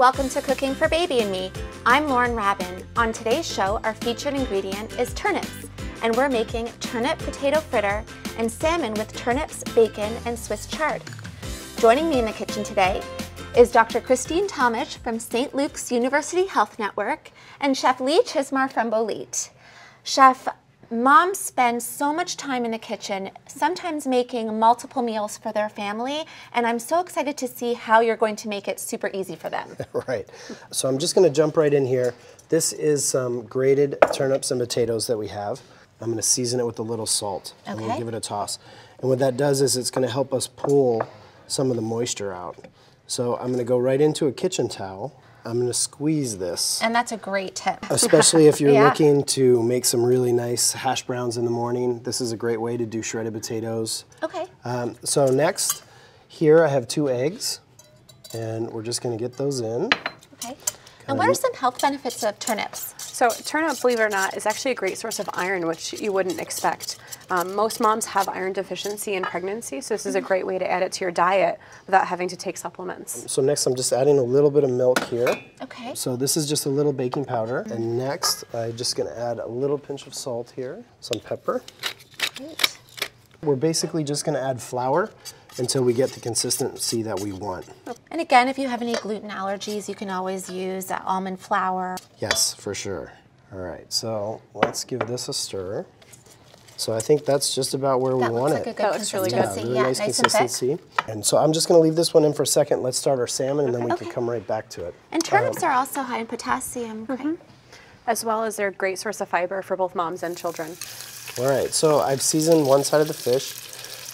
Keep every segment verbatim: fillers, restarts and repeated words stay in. Welcome to Cooking for Baby and Me. I'm Lauren Rabin. On today's show, our featured ingredient is turnips, and we're making turnip potato fritter and salmon with turnips, bacon, and Swiss chard. Joining me in the kitchen today is Doctor Christine Talmage from Saint Luke's University Health Network and Chef Lee Chizmar from Bolete. Chef, Moms spend so much time in the kitchen, sometimes making multiple meals for their family, and I'm so excited to see how you're going to make it super easy for them. Right. So I'm just going to jump right in here. This is some grated turnips and potatoes that we have. I'm going to season it with a little salt, okay, and we'll give it a toss. And what that does is it's going to help us pull some of the moisture out. So I'm going to go right into a kitchen towel. I'm going to squeeze this. And that's a great tip. Especially if you're yeah. looking to make some really nice hash browns in the morning. This is a great way to do shredded potatoes. Okay. Um, so next, here I have two eggs, and we're just going to get those in. Okay. And what are some health benefits of turnips? So turnip, believe it or not, is actually a great source of iron, which you wouldn't expect. Um, most moms have iron deficiency in pregnancy, so this is a great way to add it to your diet without having to take supplements. So next I'm just adding a little bit of milk here. Okay. So this is just a little baking powder. Mm-hmm. And next I'm just going to add a little pinch of salt here, some pepper. Great. We're basically just going to add flour until we get the consistency that we want. And again, if you have any gluten allergies, you can always use almond flour. Yes, for sure. All right, so let's give this a stir. So I think that's just about where that we want like it. That looks really good consistency. Yeah, really yeah, nice, nice consistency. And, and so I'm just going to leave this one in for a second. Let's start our salmon, and okay. then we okay. can come right back to it. And turnips um, are also high in potassium, mm-hmm. right? As well as they're a great source of fiber for both moms and children. All right, so I've seasoned one side of the fish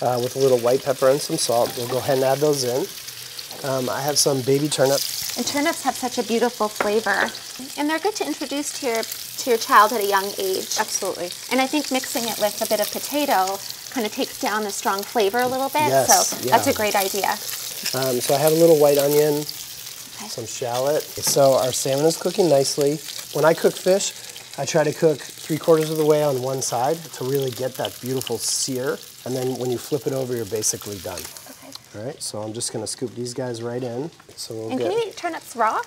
uh, with a little white pepper and some salt. We'll go ahead and add those in. Um, I have some baby turnips. And turnips have such a beautiful flavor. And they're good to introduce to your, to your child at a young age. Absolutely. And I think mixing it with a bit of potato kind of takes down the strong flavor a little bit. Yes, so yeah. that's a great idea. Um, so I have a little white onion, okay. some shallot. So our salmon is cooking nicely. When I cook fish, I try to cook three quarters of the way on one side to really get that beautiful sear. And then when you flip it over, you're basically done. Okay. All right, so I'm just gonna scoop these guys right in. So we'll and get, can you eat turnips raw?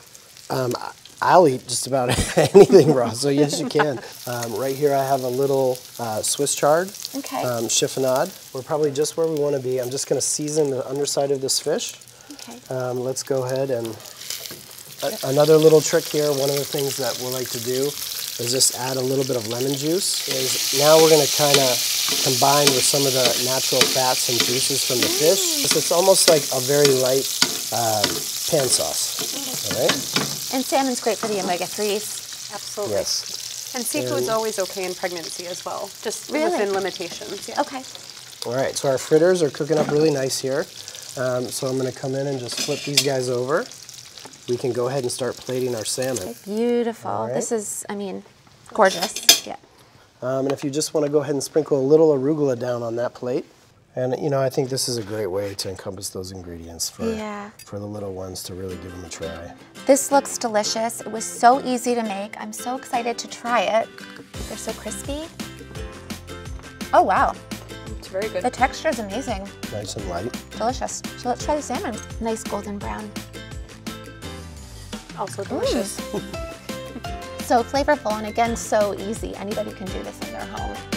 Um, I'll eat just about anything raw, so yes, you can. Um, right here I have a little uh, Swiss chard, okay. um, chiffonade. We're probably just where we wanna be. I'm just gonna season the underside of this fish. Okay. Um, let's go ahead and, uh, another little trick here, one of the things that we like to do is just add a little bit of lemon juice. And now we're gonna kinda combine with some of the natural fats and juices from the fish. So it's almost like a very light um, pan sauce, all right? And salmon's great for the omega threes. Absolutely. Yes. And seafood's and always okay in pregnancy as well, just really? within limitations. Yeah. Okay. All right, so our fritters are cooking up really nice here. Um, so I'm gonna come in and just flip these guys over. We can go ahead and start plating our salmon. Okay, beautiful. Right. This is, I mean, gorgeous. Yeah. Um, and if you just want to go ahead and sprinkle a little arugula down on that plate. And, you know, I think this is a great way to encompass those ingredients for, yeah. for the little ones to really give them a try. This looks delicious. It was so easy to make. I'm so excited to try it. They're so crispy. Oh, wow. It's very good. The texture is amazing. Nice and light. Delicious. So let's try the salmon. Nice golden brown. Also delicious. Mm. So flavorful, and again, so easy. Anybody can do this in their home.